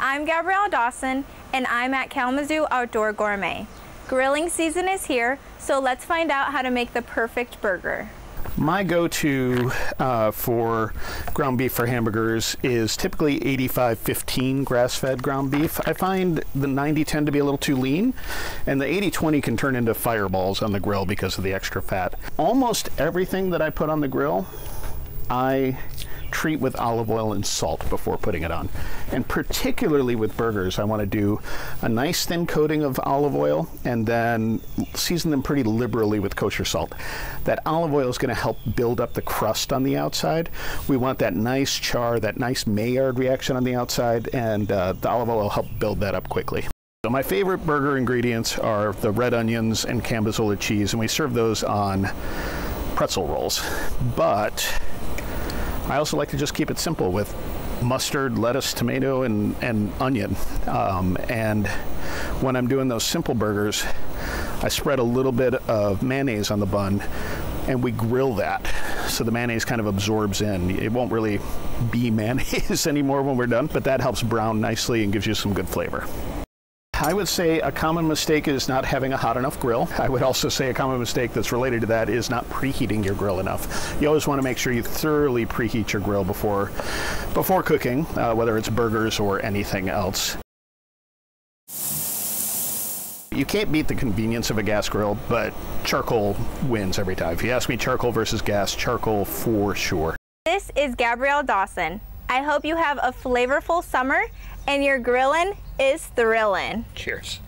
I'm Gabrielle Dawson, and I'm at Kalamazoo Outdoor Gourmet. Grilling season is here, so let's find out how to make the perfect burger. My go-to for ground beef for hamburgers is typically 85-15 grass-fed ground beef. I find the 90-10 to be a little too lean, and the 80-20 can turn into fireballs on the grill because of the extra fat. Almost everything that I put on the grill, I treat with olive oil and salt before putting it on. And particularly with burgers, I want to do a nice thin coating of olive oil and then season them pretty liberally with kosher salt. That olive oil is going to help build up the crust on the outside. We want that nice char, that nice Maillard reaction on the outside, and the olive oil will help build that up quickly. So my favorite burger ingredients are the red onions and cambozzola cheese, and we serve those on pretzel rolls. But I also like to just keep it simple with mustard, lettuce, tomato, and onion. And when I'm doing those simple burgers, I spread a little bit of mayonnaise on the bun, and we grill that. So the mayonnaise kind of absorbs in. It won't really be mayonnaise anymore when we're done, but that helps brown nicely and gives you some good flavor. I would say a common mistake is not having a hot enough grill. I would also say a common mistake that's related to that is not preheating your grill enough. You always want to make sure you thoroughly preheat your grill before cooking, whether it's burgers or anything else. You can't beat the convenience of a gas grill, but charcoal wins every time. If you ask me, charcoal versus gas, charcoal for sure. This is Gabrielle Dawson. I hope you have a flavorful summer and your grilling is thrilling. Cheers.